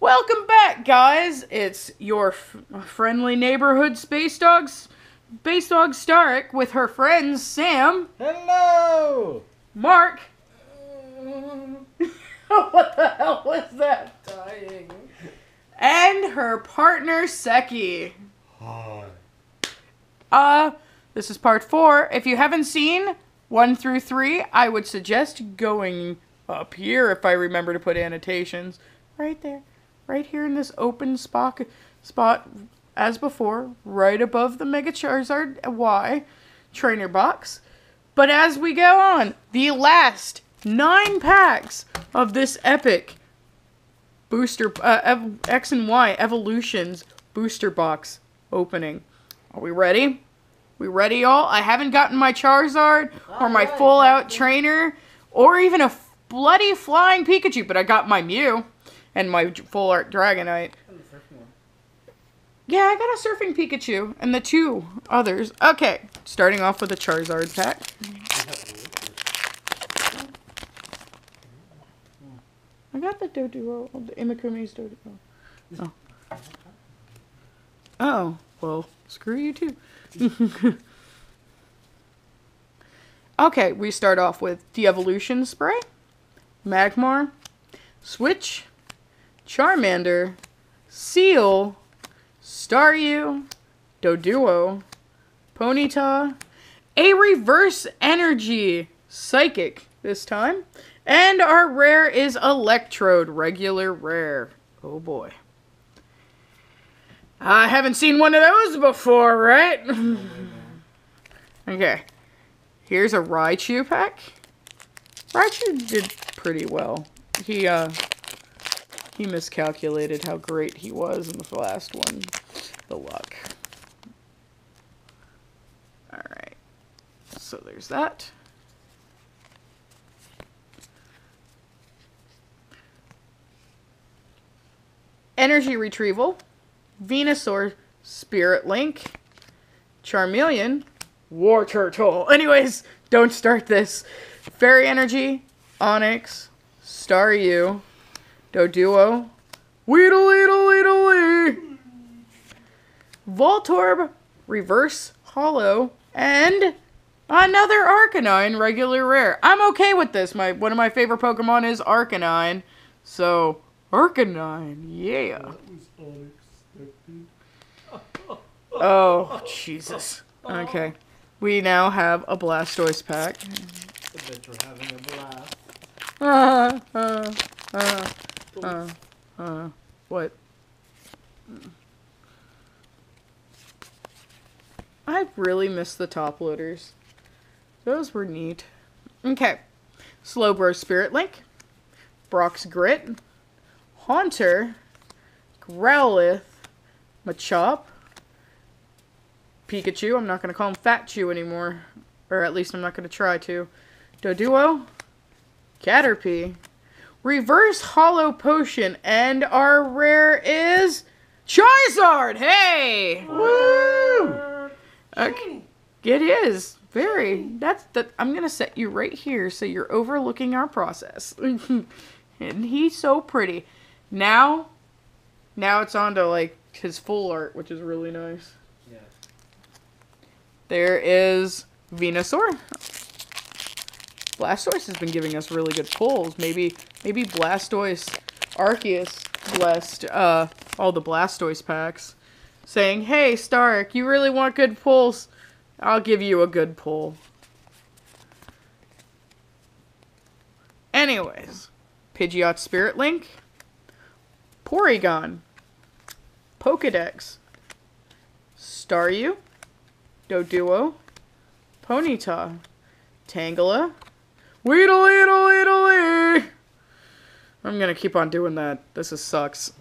Welcome back, guys. It's your friendly neighborhood space dog Starrik with her friends Sam. Hello. Mark. What the hell was that? Dying. And her partner Seki. Hi. This is part 4. If you haven't seen 1 through 3, I would suggest going up here if I remember to put annotations. Right there. Right here in this open spot, as before, right above the Mega Charizard Y trainer box. But as we go on, the last 9 packs of this epic booster, X and Y Evolutions booster box opening. Are we ready? We ready, y'all? I haven't gotten my Charizard or my full-out trainer or even a bloody flying Pikachu, but I got my Mew and my full art Dragonite. Yeah, I got a surfing Pikachu and the 2 others. Okay, starting off with a Charizard pack. I got the Doduo, the Imakumi's Doduo. Oh. Oh, well, screw you too. Okay, we start off with the Evolution Spray, Magmar, Switch, Charmander, Seal, Staryu, Doduo, Ponyta, a reverse energy psychic this time, and our rare is Electrode, regular rare. Oh boy. I haven't seen one of those before, right? Okay. Here's a Raichu pack. Raichu did pretty well. He miscalculated how great he was in the last one. The luck. Alright. So there's that. Energy Retrieval, Venusaur Spirit Link, Charmeleon, War Turtle. Anyways, don't start this. Fairy Energy, Onix, Staryu, Doduo, Weedle Weedle Weedle Wee, Voltorb, Reverse Hollow, and another Arcanine, regular rare. I'm okay with this. One of my favorite Pokemon is Arcanine, so Arcanine, yeah. That was unexpected. Oh, Jesus. Okay. We now have a Blastoise pack. I bet you're having a blast. What? I really miss the top loaders. Those were neat. Okay. Slowbro Spirit Link, Brock's Grit, Haunter, Growlithe, Machop, Pikachu. I'm not going to call him Fat Chew anymore. Or at least I'm not going to try to. Doduo, Caterpie, Reverse Hollow Potion, and our rare is Charizard! Hey! Woo! Okay. It is. Very. I'm going to set you right here so you're overlooking our process. And he's so pretty. Now it's on to, like, his full art, which is really nice. Yeah. There is Venusaur. Blastoise has been giving us really good pulls. Maybe Blastoise Arceus blessed all the Blastoise packs, saying, "Hey, Starrik, you really want good pulls? I'll give you a good pull." Anyways. Pidgeot Spirit Link, Porygon, Pokedex, Staryu, Doduo, Ponyta, Tangela, Weedle Weedle Weedle Wee. I'm gonna keep on doing that. This sucks.